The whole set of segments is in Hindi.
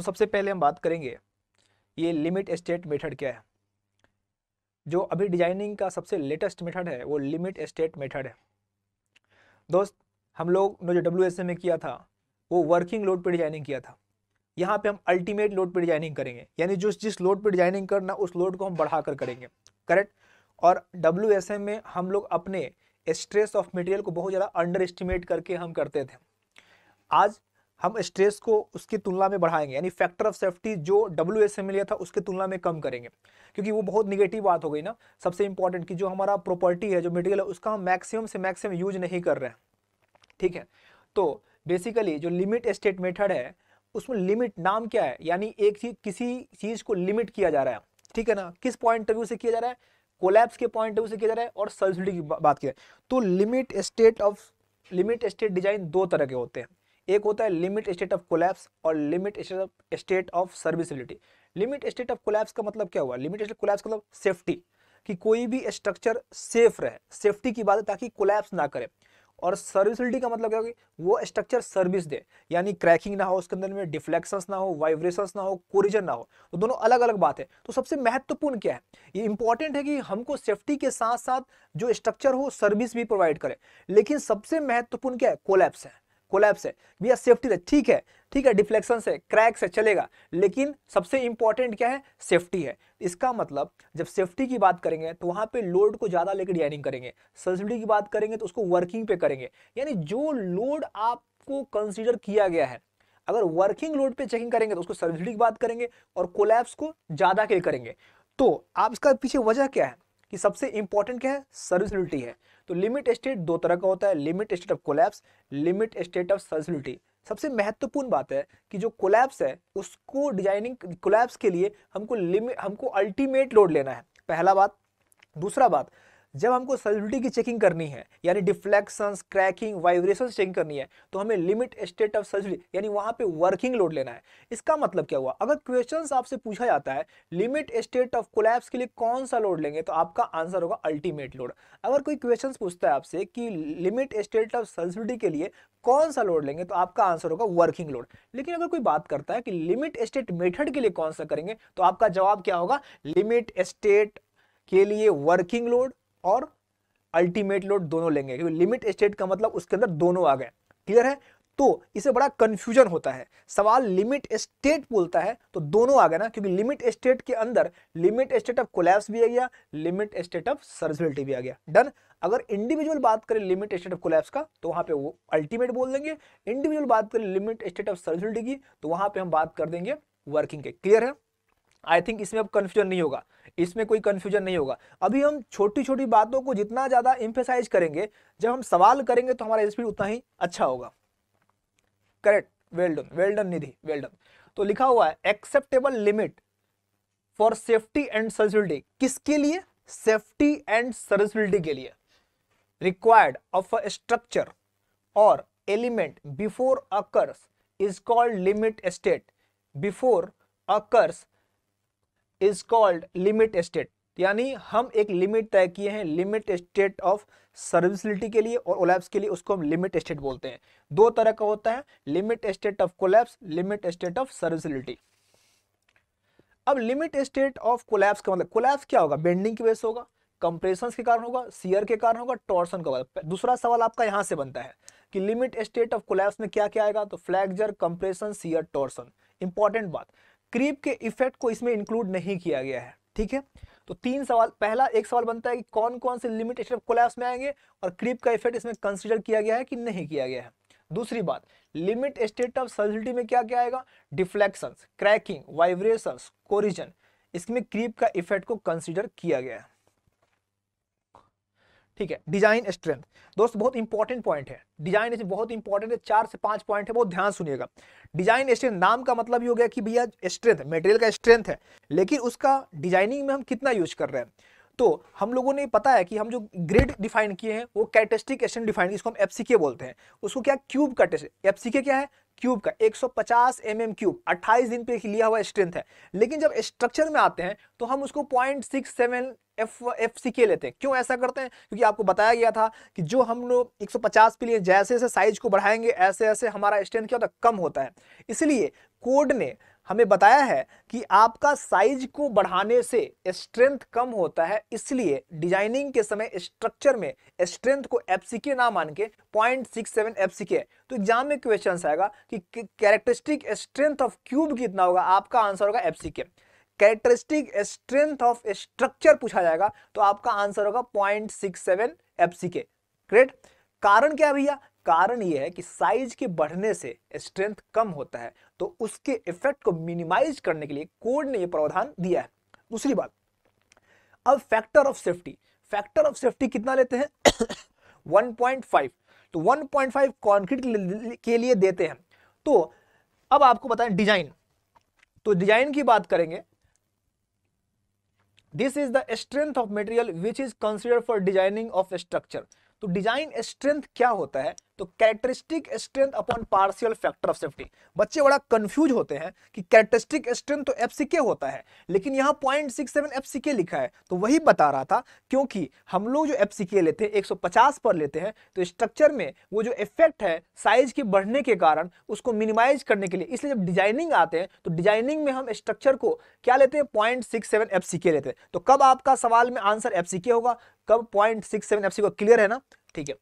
तो सबसे पहले हम बात करेंगे ये लिमिट स्टेट मेथड क्या है। जो अभी डिजाइनिंग का सबसे लेटेस्ट मेथड है वो लिमिट स्टेट मेथड है। दोस्त हम लोग ने जो WSA में किया था वो वर्किंग लोड पे डिजाइनिंग किया था, यहाँ पे हम अल्टीमेट लोड पे डिजाइनिंग करेंगे, यानी जो जिस लोड पे डिजाइनिंग करना उस लोड को हम बढ़ा कर करेंगे, करेक्ट। और WSA में हम लोग अपने स्ट्रेस ऑफ मटेरियल को बहुत ज़्यादा अंडर एस्टिमेट करके हम करते थे। आज हम स्ट्रेस को उसकी तुलना में बढ़ाएंगे, यानी फैक्टर ऑफ सेफ्टी जो WSA में लिया था उसके तुलना में कम करेंगे, क्योंकि वो बहुत निगेटिव बात हो गई ना। सबसे इंपॉर्टेंट कि जो हमारा प्रॉपर्टी है, जो मटेरियल है, उसका हम मैक्सिमम से मैक्सिमम यूज नहीं कर रहे हैं, ठीक है। तो बेसिकली जो लिमिट स्टेट मेथड है उसमें लिमिट नाम क्या है, यानी एक चीज किसी चीज़ को लिमिट किया जा रहा है, ठीक है ना। किस पॉइंट ऑफ व्यू से किया जा रहा है, कोलैप्स के पॉइंट ऑफ व्यू से किया जा रहा है और सॉल्युबिलिटी की बात की जाए तो लिमिट स्टेट डिजाइन दो तरह के होते हैं। एक होता है लिमिट स्टेट ऑफ कोलैप्स और limit state of serviceability. Limit state of collapse का मतलब क्या हुआ, लिमिट स्टेट कोलैप्स का मतलब सेफ्टी, कि कोई भी स्ट्रक्चर सेफ रहे, सेफ्टी की बात है ताकि कोलैप्स ना करे। और सर्विसबिलिटी का मतलब क्या होगी, वो स्ट्रक्चर सर्विस दे, यानी क्रैकिंग ना हो, उसके अंदर में डिफ्लेक्शंस ना हो, वाइब्रेशंस ना हो, कोरिजन ना हो। तो दोनों अलग अलग बात है। तो सबसे महत्वपूर्ण क्या है, ये इंपॉर्टेंट है कि हमको सेफ्टी के साथ साथ जो स्ट्रक्चर हो सर्विस भी प्रोवाइड करे, लेकिन सबसे महत्वपूर्ण क्या है, कोलैप्स है। कोलैप्स है भैया, सेफ्टी है, ठीक है, ठीक है, डिफ्लेक्शन है, क्रैक्स है, चलेगा, लेकिन सबसे इंपॉर्टेंट क्या है, सेफ्टी है। इसका मतलब जब सेफ्टी की बात करेंगे तो वहाँ पे लोड को ज़्यादा लेकर डिजाइनिंग करेंगे, सर्विसबिलिटी की बात करेंगे तो उसको वर्किंग पे करेंगे, यानी जो लोड आपको कंसिडर किया गया है, अगर वर्किंग लोड पे चेकिंग करेंगे तो उसको सर्विसबिलिटी की बात करेंगे और कोलैप्स को ज़्यादा के करेंगे। तो आप इसका पीछे वजह क्या है कि सबसे इंपॉर्टेंट क्या है, सर्विसबिलिटी है। तो लिमिट स्टेट दो तरह का होता है, limit state of collapse, limit state of serviceability. सबसे महत्वपूर्ण बात है कि जो कोलैप्स है उसको डिजाइनिंग, कोलैप्स के लिए हमको अल्टीमेट लोड लेना है, पहला बात। दूसरा बात, जब हमको सर्विसबिलिटी की चेकिंग करनी है, यानी डिफ्लेक्शंस, क्रैकिंग, वाइब्रेशंस चेकिंग करनी है, तो हमें लिमिट स्टेट ऑफ सर्विसबिलिटी, यानी वहाँ पे वर्किंग लोड लेना है। इसका मतलब क्या हुआ, अगर क्वेश्चंस आपसे पूछा जाता है लिमिट स्टेट ऑफ कोलैप्स के लिए कौन सा लोड लेंगे, तो आपका आंसर होगा अल्टीमेट लोड। अगर कोई क्वेश्चंस पूछता है आपसे कि लिमिट स्टेट ऑफ सर्विसबिलिटी के लिए कौन सा लोड लेंगे, तो आपका आंसर होगा वर्किंग लोड। लेकिन अगर कोई बात करता है कि लिमिट स्टेट मेथड के लिए कौन सा करेंगे, तो आपका जवाब क्या होगा, लिमिट स्टेट के लिए वर्किंग लोड और अल्टीमेट लोड दोनों लेंगे, क्योंकि लिमिट स्टेट का मतलब उसके अंदर दोनों आ गए, क्लियर है। तो इसे बड़ा कंफ्यूजन होता है, सवाल लिमिट स्टेट बोलता है तो दोनों आ गए ना, क्योंकि लिमिट स्टेट के अंदर लिमिट स्टेट ऑफ कोलैप्स भी आ गया, लिमिट स्टेट ऑफ सर्विसबिलिटी भी आ गया, डन। अगर इंडिविजुअल बात करें लिमिट स्टेट ऑफ कोलैप्स का तो वहाँ पे वो अल्टीमेट बोल देंगे, इंडिविजुअल बात करें लिमिट स्टेट ऑफ सर्विसबिलिटी की तो वहाँ पे हम बात कर देंगे वर्किंग के, क्लियर है। आई थिंक इसमें अब कन्फ्यूजन नहीं होगा, इसमें कोई कन्फ्यूजन नहीं होगा। अभी हम छोटी छोटी बातों को जितना ज़्यादा एम्फेसाइज करेंगे, जब हम सवाल करेंगे तो हमारा स्पीड उतना ही अच्छा होगा, correct. Well done Nidhi, well done. तो लिखा हुआ है acceptable limit for safety and serviceability, किसके लिए, सेफ्टी एंड सर्विसबिलिटी के लिए, रिक्वायर्ड ऑफ अ स्ट्रक्चर और element before occurs is called limit state, before occurs is called limit state. यानी हम एक लिमिट तय किए हैं लिमिट स्टेट ऑफ सर्विसबिलिटी के लिए और कोलैप्स के लिए, उसको हम लिमिट स्टेट बोलते हैं। दो तरह का होता है, limit state of collapse, limit state of serviceability. अब लिमिट स्टेट ऑफ कोलैप्स का मतलब, कोलैप्स क्या होगा, बेंडिंग की वजह से होगा, कंप्रेशन के कारण होगा, शियर के कारण होगा, टॉर्सन का होगा। दूसरा सवाल आपका यहाँ से बनता है कि लिमिट स्टेट ऑफ कोलैप्स में क्या क्या आएगा, तो flexure, compression, shear, torsion. Important बात, क्रीप के इफेक्ट को इसमें इंक्लूड नहीं किया गया है, ठीक है। तो तीन सवाल, पहला एक सवाल बनता है कि कौन कौन से लिमिट स्टेट ऑफ कोलैप्स में आएंगे और क्रीप का इफेक्ट इसमें कंसीडर किया गया है कि नहीं किया गया है। दूसरी बात, लिमिट स्टेट ऑफ सर्विसबिलिटी में क्या क्या आएगा, डिफ्लेक्शंस, क्रैकिंग, वाइब्रेशंस, कोरिजन, इसमें क्रीप का इफेक्ट को कंसीडर किया गया है, ठीक है। डिजाइन स्ट्रेंथ, दोस्त बहुत इंपॉर्टेंट पॉइंट है, डिजाइन इसमें बहुत इंपॉर्टेंट है, 4 से 5 पॉइंट है, बहुत ध्यान सुनिएगा। डिजाइन स्ट्रेंथ नाम का मतलब ये हो गया कि भैया स्ट्रेंथ, मटेरियल का स्ट्रेंथ है, लेकिन उसका डिजाइनिंग में हम कितना यूज कर रहे हैं। तो हम लोगों ने पता है कि हम जो ग्रेड डिफाइन किए हैं वो कैरेक्टरिस्टिक स्ट्रेंथ डिफाइन, इसको हम FCK बोलते हैं, उसको क्या, क्यूब का टेस्ट, FCK क्या है, क्यूब का। 150 mm क्यूब 28 दिन पे लिया हुआ स्ट्रेंथ है, लेकिन जब स्ट्रक्चर में आते हैं तो हम उसको 0.67 FCK लेते हैं। क्यों ऐसा करते हैं, क्योंकि आपको बताया गया था कि जो हम लोग 150 पे लिए जैसे जैसे साइज को बढ़ाएंगे ऐसे ऐसे हमारा स्ट्रेंथ क्या होता है, कम होता है। इसलिए कोड ने हमें बताया है कि आपका साइज को बढ़ाने से स्ट्रेंथ कम होता है, इसलिए डिजाइनिंग के समय स्ट्रक्चर में स्ट्रेंथ को एफसीके ना मान के 0.67 एफसीके है। तो एग्जाम में क्वेश्चन आएगा कि कैरेक्टरिस्टिक स्ट्रेंथ ऑफ क्यूब कितना होगा, आपका आंसर होगा एफसीके। कैरेक्टरिस्टिक स्ट्रेंथ ऑफ स्ट्रक्चर पूछा जाएगा तो आपका आंसर होगा 0.67 एफसीके। ग्रेट। कारण क्या भैया? कारण यह है कि साइज के बढ़ने से स्ट्रेंथ कम होता है, तो उसके इफेक्ट को मिनिमाइज करने के लिए कोड ने यह प्रावधान दिया है। दूसरी बात, अब factor of safety. Factor of safety कितना लेते हैं? 1.5। तो 1.5 कंक्रीट के लिए देते हैं। तो अब आपको बताएं डिजाइन, तो डिजाइन की बात करेंगे। This is the strength of material which is considered for designing of structure. तो डिजाइन स्ट्रेंथ क्या होता है? तो characteristic strength upon partial factor of safety. बच्चे बड़ा कंफ्यूज होते हैं कि कैरेक्टरिस्टिक स्ट्रेंथ तो एफसीके होता है, लेकिन यहाँ 0.67 एफसीके लिखा है। तो वही बता रहा था, क्योंकि हम लोग जो एफसीके लेते हैं 150 पर लेते हैं, तो स्ट्रक्चर में वो जो इफेक्ट है साइज के बढ़ने के कारण उसको मिनिमाइज करने के लिए, इसलिए जब डिजाइनिंग आते हैं तो डिजाइनिंग में हम स्ट्रक्चर को क्या लेते हैं? 0.67 एफसीके लेते हैं। तो कब आपका सवाल में आंसर एफसीके होगा, कब 0.67 एफसीके। क्लियर है ना? ठीक है।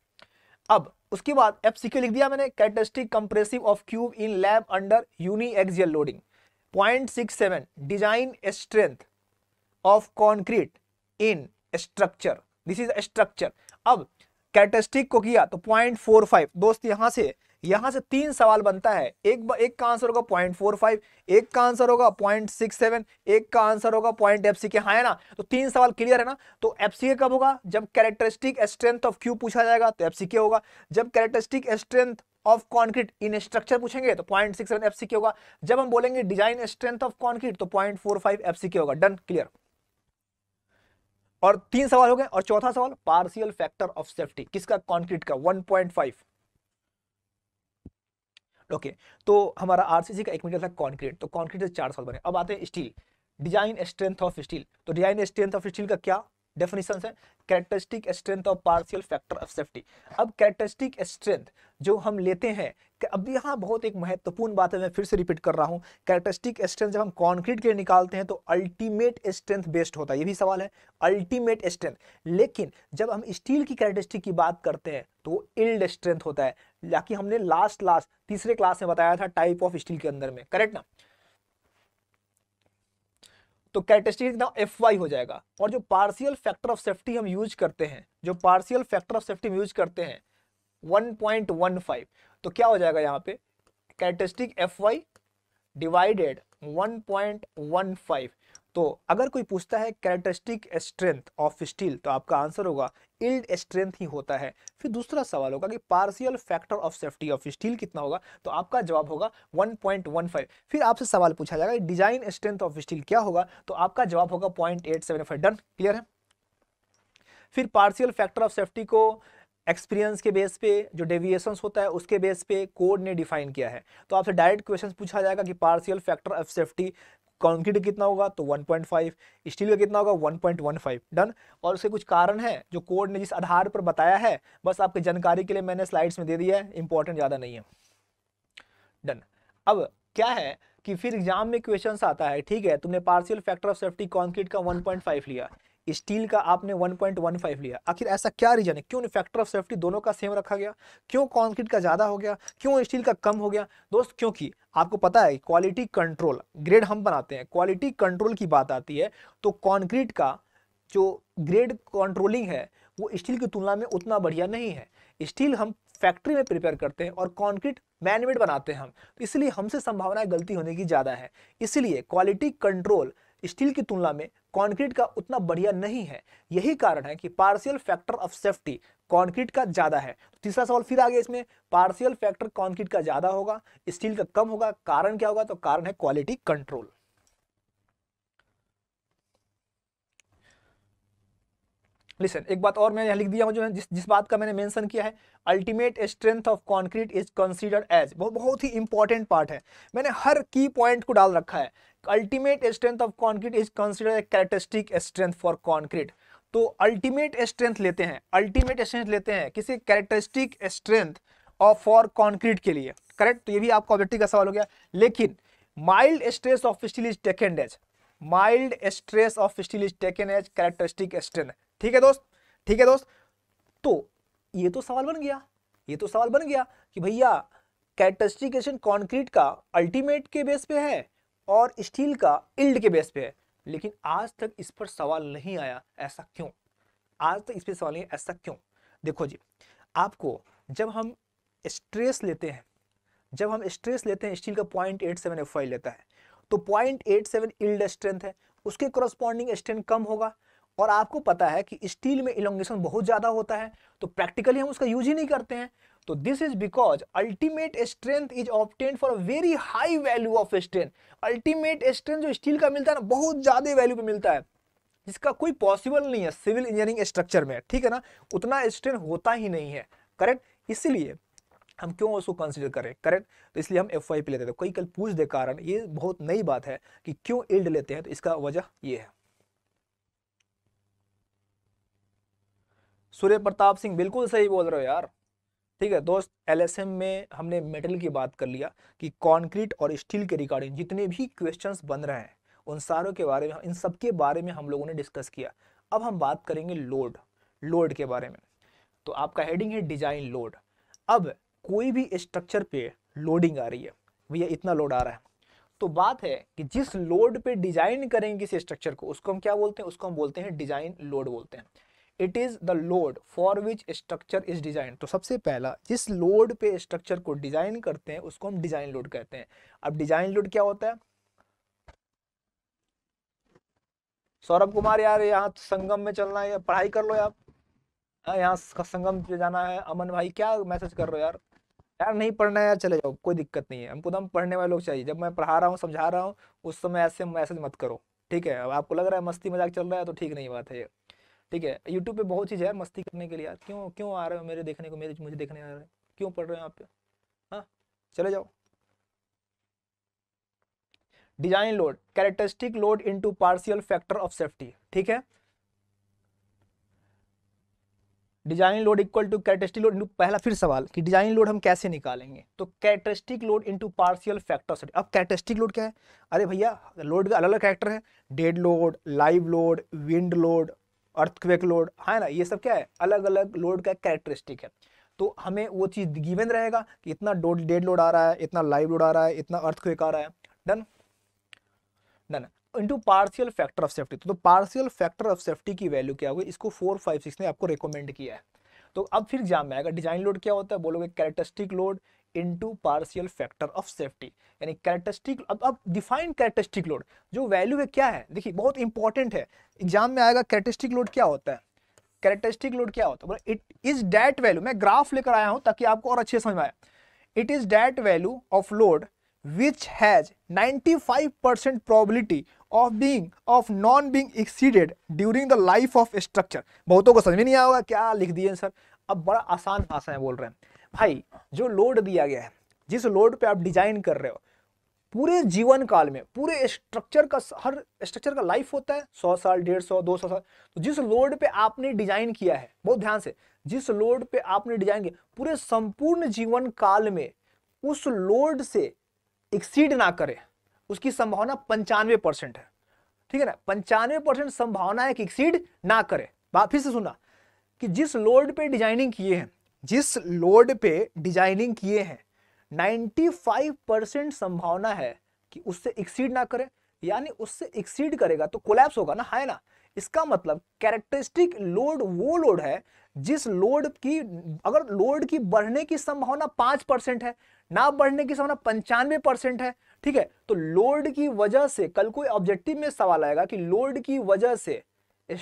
अब उसके बाद एफसीके लिख दिया मैंने, characteristic compressive of cube in lab under uniaxial loading. 0.67 design strength of concrete in structure, this is structure. अब कैरेक्टरिस्टिक को किया तो 0.45। दोस्त यहाँ से 3 सवाल बनता है, एक का आंसर होगा 0.45, एक का आंसर होगा 0.67, एक का आंसर होगा 0.fck। हाँ है ना? तो 3 सवाल क्लियर है ना? तो fck कब होगा? जब कैरेक्टरिस्टिक स्ट्रेंथ ऑफ क्यूब पूछा जाएगा तो fck होगा, जब characteristic strength of concrete in structure पूछेंगे तो 0.67 fck होगा, जब हम बोलेंगे डिजाइन स्ट्रेंथ ऑफ कंक्रीट तो 0.45 fck होगा। Done, clear. और 3 सवाल हो गए, और चौथा सवाल पार्शियल फैक्टर ऑफ सेफ्टी किसका? कंक्रीट का, 1.5। ओके, तो हमारा आरसीसी का 1 मीटर था कंक्रीट, तो कंक्रीट से 4 सवाल बने। अब आते हैं steel, design strength of steel. तो डिजाइन स्ट्रेंथ ऑफ स्टील का क्या डेफिनेशन है? Characteristic strength of partial factor of safety. अब कैरेक्टरिस्टिक स्ट्रेंथ जो हम लेते हैं, अब यहाँ बहुत एक महत्वपूर्ण बात है, मैं फिर से रिपीट कर रहा हूँ। कैरेक्टरिस्टिक स्ट्रेंथ जब हम कंक्रीट के लिए निकालते हैं तो अल्टीमेट स्ट्रेंथ बेस्ड होता है, ये भी सवाल है, अल्टीमेट स्ट्रेंथ। लेकिन जब हम स्टील की कैरेक्टरिस्टिक की बात करते हैं तो यील्ड स्ट्रेंथ होता है, ताकि हमने तीसरे क्लास में बताया था टाइप ऑफ स्टील के अंदर में, करेक्ट ना? तो कैरेक्टरिस्टिक ना FY हो जाएगा। और जो पार्शियल फैक्टर ऑफ सेफ्टी हम यूज करते हैं 1.15, तो क्या हो जाएगा यहाँ पे? Characteristic FY divided 1.15। तो अगर कोई पूछता है कैरेक्टरिस्टिक स्ट्रेंथ ऑफ स्टील, तो आपका आंसर होगा यील्ड स्ट्रेंथ ही होता है। फिर दूसरा सवाल होगा कि partial factor of safety of steel कितना होगा, तो आपका जवाब होगा 1.15। फिर आपसे सवाल पूछा जाएगा डिजाइन स्ट्रेंथ ऑफ स्टील क्या होगा, तो आपका जवाब होगा 0.875। डन, क्लियर है। फिर पार्शियल फैक्टर ऑफ सेफ्टी को एक्सपीरियंस के बेस पे, जो डेविएशंस होता है उसके बेस पे कोड ने डिफाइन किया है। तो आपसे डायरेक्ट क्वेश्चन पूछा जाएगा कि partial factor of safety concrete कितना होगा, तो 1.5, स्टील का कितना होगा, 1.15। डन। और उसके कुछ कारण है जो कोड ने जिस आधार पर बताया है, बस आपके जानकारी के लिए मैंने स्लाइड्स में दे दिया है, इंपॉर्टेंट ज़्यादा नहीं है। डन। अब क्या है कि फिर एग्जाम में क्वेश्चंस आता है, ठीक है तुमने partial factor of safety concrete का 1.5 लिया, स्टील का आपने 1.15 लिया, आखिर ऐसा क्या रीजन है, क्यों फैक्टर ऑफ सेफ्टी दोनों का सेम रखा गया, क्यों कंक्रीट का ज़्यादा हो गया, क्यों स्टील का कम हो गया? दोस्त, क्योंकि आपको पता है क्वालिटी कंट्रोल ग्रेड हम बनाते हैं, क्वालिटी कंट्रोल की बात आती है तो कंक्रीट का जो ग्रेड कंट्रोलिंग है वो स्टील की तुलना में उतना बढ़िया नहीं है। स्टील हम फैक्ट्री में प्रिपेयर करते हैं और कंक्रीट मैनमेड बनाते हैं हम, इसलिए हमसे संभावना गलती होने की ज़्यादा है, इसलिए क्वालिटी कंट्रोल स्टील की तुलना में कंक्रीट का उतना बढ़िया नहीं है। यही कारण है कि partial factor of safety concrete का ज़्यादा है। तीसरा सवाल फिर आ गया इसमें, पार्शियल फैक्टर कंक्रीट का ज़्यादा होगा, स्टील का कम होगा, कारण क्या होगा? तो कारण है क्वालिटी कंट्रोल। लिसन, एक बात और मैं यहाँ लिख दिया हूँ, जो जिस बात का मैंने मेंशन किया है, ultimate strength of concrete is considered as, बहुत ही इंपॉर्टेंट पार्ट है, मैंने हर की पॉइंट को डाल रखा है। Ultimate strength of concrete is considered characteristic strength for concrete. तो अल्टीमेट स्ट्रेंथ लेते हैं, अल्टीमेट स्ट्रेंथ लेते हैं किसी characteristic strength of for concrete के लिए, करेक्ट। तो ये भी आपका ऑब्जेक्टिव का सवाल हो गया। लेकिन Mild stress of steel is taken as characteristic strain. ठीक है दोस्त, तो ये तो सवाल बन गया, कि भैया कैरेक्टरिस्टिक स्ट्रेन कंक्रीट का अल्टीमेट के बेस पे है और स्टील का यील्ड के बेस पे है, लेकिन आज तक इस पर सवाल नहीं आया, ऐसा क्यों? देखो जी, आपको जब हम स्ट्रेस लेते हैं, स्टील का 0.87 Fy लेता है, तो 0.87 यील्ड स्ट्रेंथ है, उसके कॉरस्पॉन्डिंग स्ट्रेंथ कम होगा, और आपको पता है कि स्टील में इलोंगेशन बहुत ज़्यादा होता है, तो प्रैक्टिकली हम उसका यूज ही नहीं करते हैं। तो this is because ultimate strength is obtain for very high value of strength. Ultimate strength जो स्टील का मिलता है ना, बहुत ज़्यादा वैल्यू पे मिलता है, जिसका कोई पॉसिबल नहीं है सिविल इंजीनियरिंग स्ट्रक्चर में, ठीक है ना, उतना स्ट्रेंथ होता ही नहीं है, करेक्ट। इसलिए हम क्यों उसको कंसिडर करें, करेक्ट, तो इसलिए हम एफ वाई पे लेते हैं। तो कई कल पूछ दे कारण, ये बहुत नई बात है कि क्यों यील्ड लेते हैं, तो इसका वजह ये है। सूर्य प्रताप सिंह बिल्कुल सही बोल रहे हो यार, ठीक है दोस्त। एलएसएम में हमने मेटल की बात कर लिया कि कंक्रीट और स्टील के रिगार्डिंग जितने भी क्वेश्चंस बन रहे हैं उन सारों के बारे में, इन सब के बारे में हम लोगों ने डिस्कस किया। अब हम बात करेंगे लोड, के बारे में। तो आपका हेडिंग है डिजाइन लोड। अब कोई भी स्ट्रक्चर पे लोडिंग आ रही है, भैया इतना लोड आ रहा है, तो बात है कि जिस लोड पे डिजाइन करेंगे किसी स्ट्रक्चर को, उसको हम क्या बोलते हैं? उसको हम बोलते हैं डिजाइन लोड बोलते हैं। It is the load for which structure is design. तो सबसे पहला जिस लोड पे स्ट्रक्चर को डिजाइन करते हैं उसको हम डिजाइन लोड कहते हैं। अब डिजाइन लोड क्या होता है? सौरभ कुमार यार, यहाँ संगम में चलना है, पढ़ाई कर लो आप, यहाँ संगम पे जाना है। अमन भाई क्या मैसेज कर रहे हो यार? यार नहीं पढ़ना है यार, चले जाओ, कोई दिक्कत नहीं है, हमको तो पढ़ने वाले लोग चाहिए। जब मैं पढ़ा रहा हूँ, समझा रहा हूँ, उस समय ऐसे मैसेज मत करो, ठीक है। अब आपको लग रहा है मस्ती मजाक चल रहा है, तो ठीक नहीं बात है ये, ठीक है। यूट्यूब पे बहुत चीज़ है मस्ती करने के लिए, क्यों आ रहे हो मेरे देखने को, मुझे देखने आ रहे हैं, क्यों पढ़ रहे हो आप पे? हाँ, चले जाओ। Design load, characteristic load into partial factor of safety, ठीक है। Design load equal to characteristic load into, पहला फिर सवाल कि डिजाइन लोड हम कैसे निकालेंगे, तो characteristic load into partial factor of safety. अब कैरेक्टरिस्टिक लोड क्या है? अरे भैया लोड का अलग अलग कैरेक्टर है, dead load, live load, wind load, earthquake load, है ना, ये सब क्या है? अलग अलग लोड का कैरेक्टरिस्टिक है। तो हमें वो चीज़ गिवन रहेगा कि इतना डेड लोड आ रहा है, इतना लाइव लोड आ रहा है, इतना अर्थक्वेक आ रहा है, done done. Into partial factor of safety, तो पार्शियल फैक्टर ऑफ सेफ्टी की वैल्यू क्या होगी? इसको 456 ने आपको रिकमेंड किया है। तो अब फिर एग्जाम में आएगा डिजाइन लोड क्या होता है, बोलोगे characteristic load into partial factor of safety, यानी कैरेक्टरिस्टिक। अब डिफाइन कैरेक्टरिस्टिक लोड, जो वैल्यू है क्या है, देखिए बहुत इंपॉर्टेंट है, एग्जाम में आएगा। कैरेक्टरिस्टिक लोड क्या होता है? इट इज दैट वैल्यू, मैं ग्राफ लेकर आया हूँ ताकि आपको और अच्छे समझ में आए। It is that value of load which has 95% probability of being non being exceeded during the life of structure। बहुतों को समझ में नहीं आया होगा, क्या लिख दिए सर। अब बड़ा आसान भाषा में बोल रहे हैं भाई, जो लोड दिया गया है, जिस लोड पे आप डिजाइन कर रहे हो, पूरे जीवन काल में, पूरे स्ट्रक्चर का, हर स्ट्रक्चर का लाइफ होता है 100 साल, 150, 200 साल। तो जिस लोड पे आपने डिजाइन किया है, बहुत ध्यान से, जिस लोड पे आपने डिजाइन किया, पूरे संपूर्ण जीवन काल में उस लोड से एक्सीड ना करे, उसकी संभावना 95% है, ठीक है ना। 95% संभावना है कि एक्सीड ना करे। बात फिर से सुनना कि जिस लोड पे डिजाइनिंग किए हैं, 95% संभावना है कि उससे एक्सीड ना करे, यानी उससे एक्सीड करेगा तो कोलैप्स होगा ना, है ना। इसका मतलब कैरेक्टरिस्टिक लोड वो लोड है जिस लोड की, अगर लोड की बढ़ने की संभावना 5% है, ना बढ़ने की संभावना 95% है, ठीक है। तो लोड की वजह से कल कोई ऑब्जेक्टिव में सवाल आएगा कि लोड की वजह से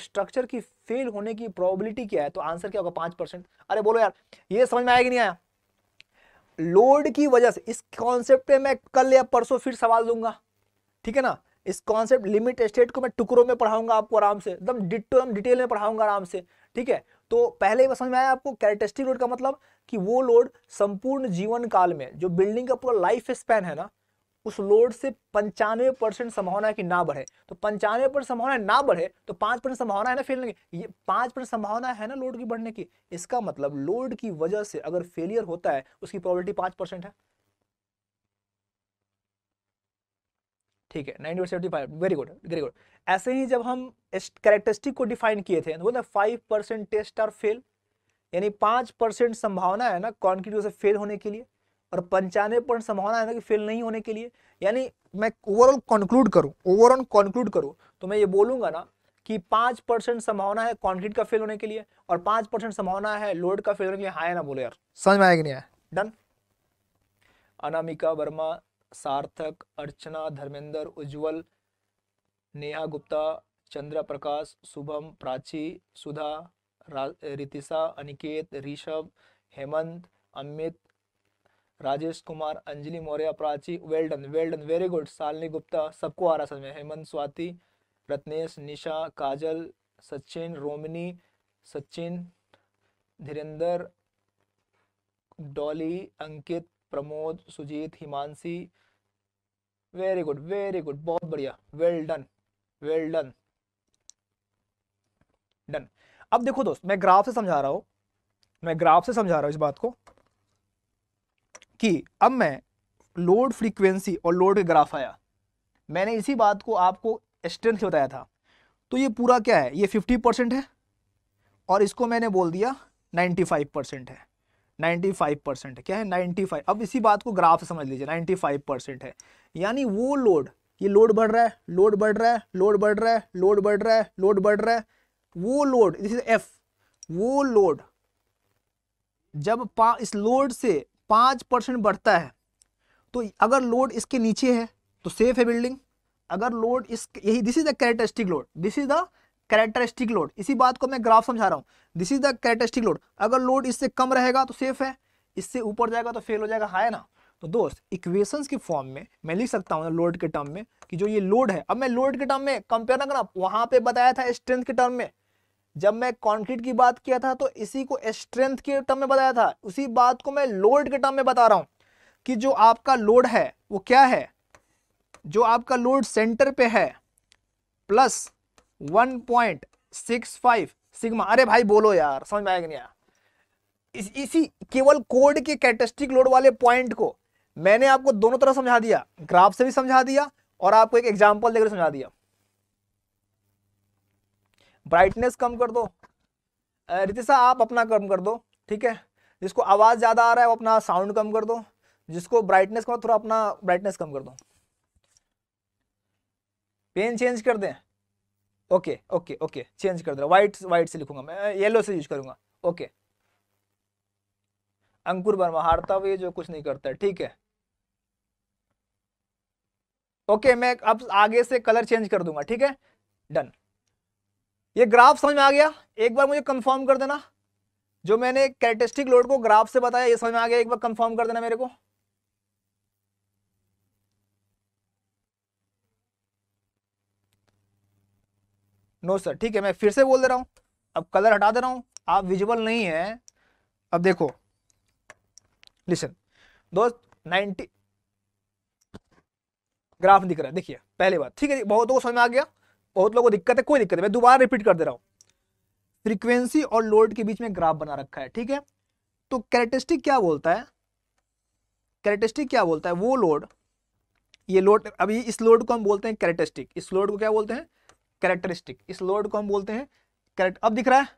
स्ट्रक्चर की फेल होने की प्रोबेबिलिटी क्या है, तो आंसर क्या होगा? 5%। अरे बोलो यार, ये समझ में आया कि नहीं आया? लोड की वजह से, इस कॉन्सेप्ट पे मैं कल या परसों फिर सवाल दूंगा, ठीक है ना। इस कॉन्सेप्ट लिमिट स्टेट को मैं टुकड़ों में पढ़ाऊंगा आपको, आराम से एकदम डिटो हम डिटेल में पढ़ाऊंगा आराम से, ठीक है। तो पहले ही समझ में आया आपको कैरेक्टरिस्टिक लोड का मतलब कि वो लोड संपूर्ण जीवन काल में, जो बिल्डिंग का पूरा लाइफ स्पैन है ना, उस लोड से 95% संभावना है कि ना बढ़े। तो 95% संभावना है ना बढ़े, तो 5% संभावना है ना फेल होने की, ये 5% संभावना है ना लोड की बढ़ने की। इसका मतलब लोड की वजह से अगर फेलियर होता है उसकी प्रोबेबिलिटी 5% है। ठीक है 1975, वेरी गुड। ऐसे ही जब हम कैरेक्टरिस्टिक को डिफाइन किए थे तो बोला 5% टेस्ट आर फेल, यानी 5% संभावना है ना कॉन्क्रीट से फेल होने के लिए और 95% संभावना है ना कि फेल नहीं होने के लिए। यानी मैं ओवरऑल कंक्लूड करूँ तो मैं ये बोलूँगा ना कि 5% संभावना है कॉन्क्रीट का फेल होने के लिए और 5% संभावना है लोड का फेल होने के लिए। हाँ ना बोलो यार, समझ में आएगा नहीं आया? Done. Anamika Verma, Sarthak, Archana, Dharmendra, Ujjwal, Neha Gupta, Chandra Prakash, Shubham, Prachi, Sudha, Ritisha, Aniket, Rishabh, Hemant, Amit, Rajesh Kumar, Anjali Maurya, Prachi, well done, very good. Shalini Gupta, सबको आ रहा समझ में। हेमंत, स्वाति, रत्नेश, निशा, काजल, सचिन, रोमिनी, सचिन, धीरेंद्र, डॉली, अंकित, प्रमोद, सुजीत, हिमांशी, वेरी गुड, बहुत बढ़िया, वेल डन। अब देखो दोस्त, मैं ग्राफ से समझा रहा हूँ इस बात को कि अब मैं लोड फ्रीक्वेंसी और लोड के ग्राफ आया, मैंने इसी बात को आपको स्ट्रेंथ से बताया था। तो ये पूरा क्या है, ये 50% है और इसको मैंने बोल दिया 95% है। 95% है, क्या है 95। अब इसी बात को ग्राफ से समझ लीजिए, 95% है यानी वो लोड, ये लोड बढ़ रहा है, वो लोड, दिस इज एफ, वो लोड जब इस लोड से 5% बढ़ता है तो अगर लोड इसके नीचे है तो सेफ है बिल्डिंग। अगर लोड इस यही, this is the characteristic load, इसी बात को मैं ग्राफ समझा रहा हूँ। This is the characteristic load, अगर लोड इससे कम रहेगा तो सेफ है, इससे ऊपर जाएगा तो फेल हो जाएगा। हाँ है ना। तो दोस्त इक्वेशंस के फॉर्म में मैं लिख सकता हूँ लोड के टर्म में कि जो ये लोड है, अब मैं लोड के टर्म में कंपेयर ना करना, वहां पे बताया था स्ट्रेंथ के टर्म में। जब मैं कॉन्क्रीट की बात किया था तो इसी को स्ट्रेंथ के टर्म में बताया था, उसी बात को मैं लोड के टर्म में बता रहा हूँ कि जो आपका लोड है वो क्या है, जो आपका लोड सेंटर पे है प्लस 1.65 सिग्मा। अरे भाई बोलो यार, समझ में आएगा नहीं यार? इसी केवल कोड के कैरेक्टरिस्टिक लोड वाले पॉइंट को मैंने आपको दोनों तरह समझा दिया, ग्राफ से भी समझा दिया और आपको एक एग्जांपल देकर समझा दिया। ब्राइटनेस कम कर दो, रितिशा आप अपना कम कर दो, ठीक है। जिसको आवाज ज्यादा आ रहा है वो अपना साउंड कम कर दो, जिसको ब्राइटनेस कम, थोड़ा अपना ब्राइटनेस कम कर दो, पेन चेंज कर दें। ओके, चेंज कर दे, वाइट से लिखूंगा मैं, येलो से यूज करूंगा। ओके, अंकुर वर्मा, हारता हुआ जो कुछ नहीं करता है, ठीक है। ओके, मैं अब आगे से कलर चेंज कर दूंगा, ठीक है। डन। ये ग्राफ समझ में आ गया? एक बार मुझे कंफर्म कर देना, जो मैंने कैरेक्टरिस्टिक लोड को ग्राफ से बताया ये समझ में आ गया? एक बार कंफर्म कर देना मेरे को। नो सर, ठीक है। मैं फिर से बोल दे रहा हूँ, अब कलर हटा दे रहा हूँ, आप विजुअल नहीं है। अब देखो, लिसन दोस्त, 90 ग्राफ दिख रहा है, देखिए पहली बात, ठीक है। बहुत लोगों को समझ में आ गया, बहुत लोगों को दिक्कत है, कोई दिक्कत है, मैं दोबारा रिपीट कर दे रहा हूँ। फ्रीक्वेंसी और लोड के बीच में ग्राफ बना रखा है, ठीक है। तो कैरेक्टरिस्टिक क्या बोलता है, कैरेक्टरिस्टिक क्या बोलता है, वो लोड, ये लोड, अभी इस लोड को हम बोलते हैं कैरेक्टरिस्टिक, इस लोड को क्या बोलते हैं, कैरेक्टरिस्टिक, इस लोड को हम बोलते हैं अब दिख रहा है?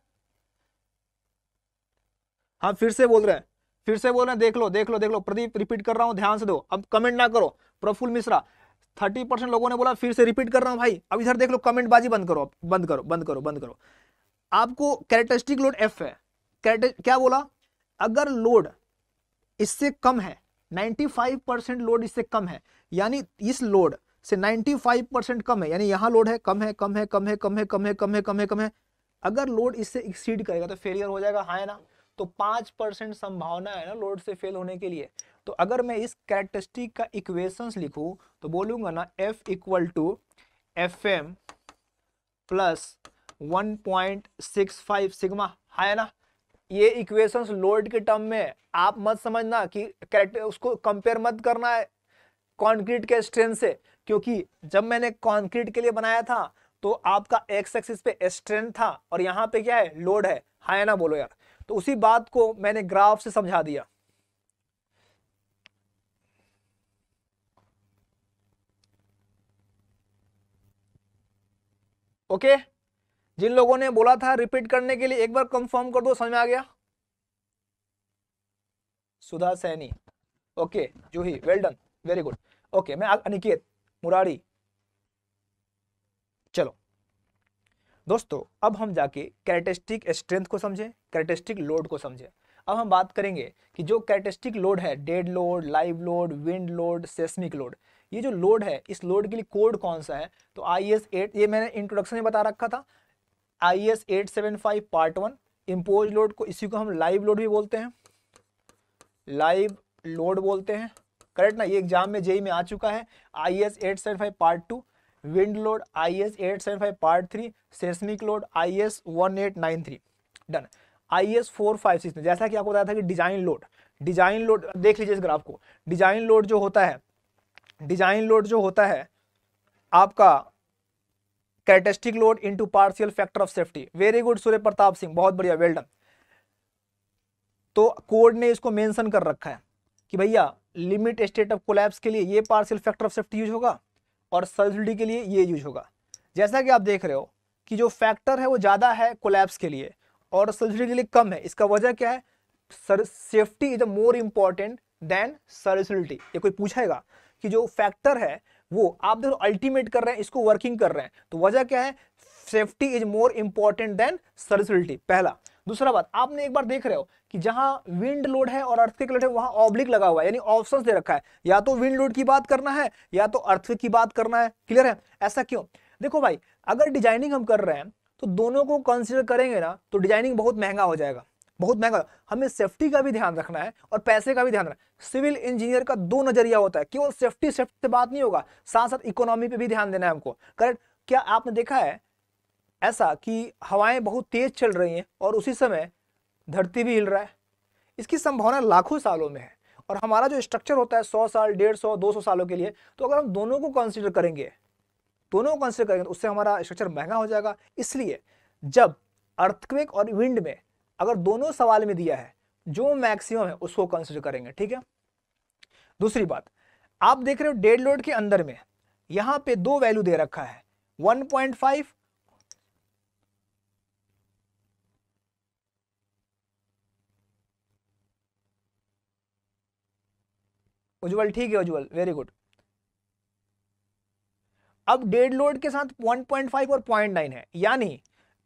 हाँ, फिर से बोल रहे हैं, देख लो। प्रदीप, रिपीट कर रहा हूँ, ध्यान से दो, अब कमेंट ना करो। प्रफुल मिश्रा, 30% लोगों ने बोला, फिर से रिपीट कर रहा हूँ भाई, अब इधर देख लो, कमेंट बाजी बंद करो। आपको कैरेक्टरिस्टिक लोड एफ है, क्या बोला, अगर लोड इससे कम है, 95% लोड इससे कम है, यानी इस लोड से 95% कम है, यानी यहाँ लोड है कम है, अगर लोड इससे एक्सीड करेगा तो फेलियर हो जाएगा। हाँ है ना। तो 5% संभावना है ना लोड से फेल होने के लिए। तो अगर मैं इस कैरेक्टरिस्टिक का इक्वेशंस लिखूं तो बोलूंगा ना F = Fm + 1.65 सिग्मा। हाँ है ना। ये इक्वेशंस लोड के टर्म में, आप मत समझना कि उसको कंपेयर मत करना है कॉन्क्रीट के स्ट्रेंथ से, क्योंकि जब मैंने कॉन्क्रीट के लिए बनाया था तो आपका एक्स एक्सिस पे स्ट्रेंथ था और यहाँ पे क्या है, लोड है। हाँ ना बोलो यार। तो उसी बात को मैंने ग्राफ से समझा दिया। ओके, जिन लोगों ने बोला था रिपीट करने के लिए एक बार कंफर्म कर दो, समझ में आ गया? Sudha Saini, okay Juhi, well done, very good. Okay मैं अनिकेत मुरारी। चलो दोस्तों, अब हम जाके कैरेक्टरिस्टिक स्ट्रेंथ को समझें, कैरेक्टरिस्टिक लोड को समझें। अब हम बात करेंगे कि जो कैरेक्टरिस्टिक लोड है, dead load, live load, wind load, seismic load, ये जो लोड है इस लोड के लिए कोड कौन सा है? तो IS-8, ये मैंने इंट्रोडक्शन में बता रखा था, IS-875 Part 1 इम्पोज लोड को, इसी को हम लाइव लोड भी बोलते हैं, लाइव लोड बोलते हैं, करेक्ट ना? ये एग्जाम में जेई में आ चुका है। IS-875 Part 2 wind load, IS-875 Part 3 seismic load, IS-1893, done. IS-456 में जैसा कि आपको बताया था कि डिजाइन लोड, देख लीजिए इस ग्राफ को, डिजाइन लोड जो होता है, आपका characteristic load into partial factor of safety. Very good Surya Pratap Singh, बहुत बढ़िया, वेल डन। तो कोड ने इसको मेंशन कर रखा है कि भैया लिमिट स्टेट ऑफ कोलैप्स के लिए ये partial factor of safety use होगा और सर्विलिटी के लिए ये यूज होगा। जैसा कि आप देख रहे हो कि जो फैक्टर है वो ज़्यादा है कोलैप्स के लिए और सर्विलिटी के लिए कम है। इसका वजह क्या है? Safety is more important than serviceability. ये कोई पूछेगा कि जो फैक्टर है वो आप देखो अल्टीमेट कर रहे हैं, इसको वर्किंग कर रहे हैं, तो वजह क्या है? Safety is more important than serviceability, पहला। दूसरा बात, आपने एक बार देख रहे हो कि जहां विंड लोड है और अर्थक्वेक लोड है वहां ऑब्लिक लगा हुआ है, यानी ऑप्शन दे रखा है, या तो विंड लोड की बात करना है या तो अर्थक्वेक की बात करना है। क्लियर है? ऐसा क्यों? देखो भाई, अगर डिजाइनिंग हम कर रहे हैं तो दोनों को कंसिडर करेंगे ना, तो डिजाइनिंग बहुत महंगा हो जाएगा, बहुत महंगा। हमें सेफ्टी का भी ध्यान रखना है और पैसे का भी ध्यान रखना है। सिविल इंजीनियर का दो नजरिया होता है, केवल सेफ्टी से बात नहीं होगा, साथ साथ इकोनॉमी पे भी ध्यान देना है हमको, करेक्ट? क्या आपने देखा है ऐसा कि हवाएं बहुत तेज चल रही हैं और उसी समय धरती भी हिल रहा है? इसकी संभावना लाखों सालों में है और हमारा जो स्ट्रक्चर होता है 100 साल, 150, 200 सालों के लिए, तो अगर हम दोनों को कंसिडर करेंगे, तो उससे हमारा स्ट्रक्चर महंगा हो जाएगा। इसलिए जब अर्थक्वेक और विंड में अगर दोनों सवाल में दिया है, जो मैक्सिमम है उसको कंसिडर करेंगे, ठीक है? दूसरी बात, आप देख रहे हो डेड लोड के अंदर में यहाँ पे दो वैल्यू दे रखा है, 1.5 उज्ज्वल, ठीक है उज्ज्वल, वेरी गुड। अब डेड लोड के साथ 1.5 और 0.9 है, यानी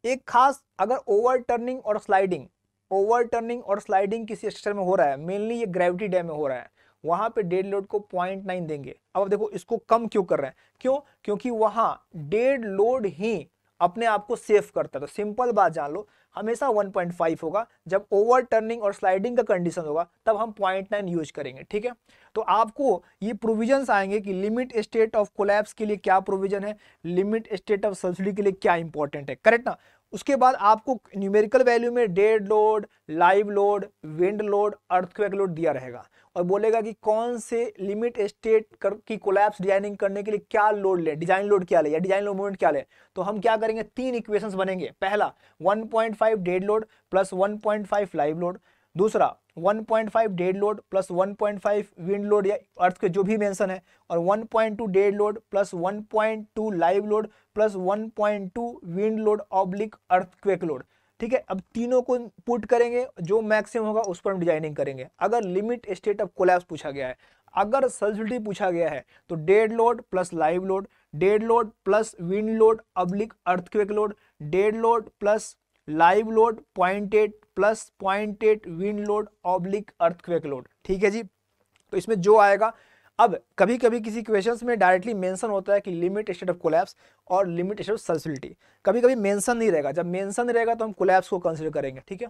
एक खास अगर ओवरटर्निंग और स्लाइडिंग किसी स्ट्रक्चर में हो रहा है, मेनली ये ग्रेविटी डैम में हो रहा है, वहाँ पे डेड लोड को 0.9 देंगे। अब आप देखो इसको कम क्यों कर रहे हैं, क्यों? क्योंकि वहाँ डेड लोड ही अपने आप को सेफ करता है। तो सिंपल बात जान लो, हमेशा 1.5 होगा, जब ओवरटर्निंग और स्लाइडिंग का कंडीशन होगा तब हम 0.9 यूज करेंगे, ठीक है? तो आपको ये प्रोविजंस आएंगे कि लिमिट स्टेट ऑफ कोलैप्स के लिए क्या प्रोविजन है, लिमिट स्टेट ऑफ सब्सिडी के लिए क्या इंपॉर्टेंट है, करेक्ट ना? उसके बाद आपको न्यूमेरिकल वैल्यू में dead load, live load, wind load, earthquake load दिया रहेगा और बोलेगा कि कौन से लिमिट स्टेट की कोलैप्स डिजाइनिंग करने के लिए क्या लोड ले, डिजाइन लोड क्या ले या डिजाइन लोड मूवमेंट क्या ले। तो हम क्या करेंगे, तीन इक्वेशंस बनेंगे, पहला 1.5 dead load plus 1.5 live load, दूसरा 1.5 dead load plus 1.5 wind load या अर्थक्वेक जो भी मेंशन है, और 1.2 dead load plus 1.2 live load plus 1.2 wind load oblique earthquake load, ठीक है? अब तीनों को पुट करेंगे, जो मैक्सिमम होगा उस पर हम डिजाइनिंग करेंगे। अगर लिमिट स्टेट ऑफ कोलैप्स पूछा गया है, अगर सर्विलिटी पूछा गया है, तो dead load plus live load, dead load plus wind load oblique earthquake load, dead load plus live load 0.8 plus 0.8 wind load oblique earthquake load, ठीक है जी? तो इसमें जो आएगा, अब कभी कभी किसी क्वेश्चंस में डायरेक्टली मेंशन होता है कि लिमिट स्टेट ऑफ कोलैप्स और लिमिट स्टेट ऑफ सर्विलिटी, कभी कभी मेंशन नहीं रहेगा, जब मेंशन नहीं रहेगा तो हम कोलैप्स को कंसीडर करेंगे, ठीक है?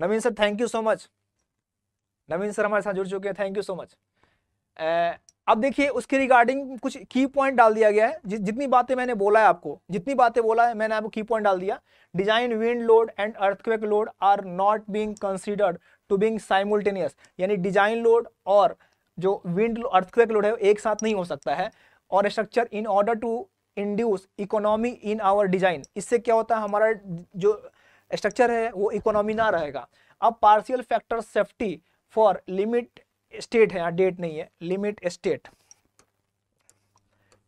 Naveen sir thank you so much, Naveen sir हमारे साथ जुड़ चुके हैं, थैंक यू सो मच। अब देखिए उसके रिगार्डिंग कुछ की पॉइंट डाल दिया गया है, जितनी बातें मैंने बोला है आपको, की पॉइंट डाल दिया। Design, wind load and earthquake load are not being considered to being simultaneous, यानी डिजाइन लोड और जो विंड अर्थक्वेक लोड है वो एक साथ नहीं हो सकता है। और structure in order to induce economy in our design, इससे क्या होता है, हमारा जो स्ट्रक्चर है वो इकोनॉमी ना रहेगा। अब partial factor safety for limit state है, यहाँ डेट नहीं है, limit state,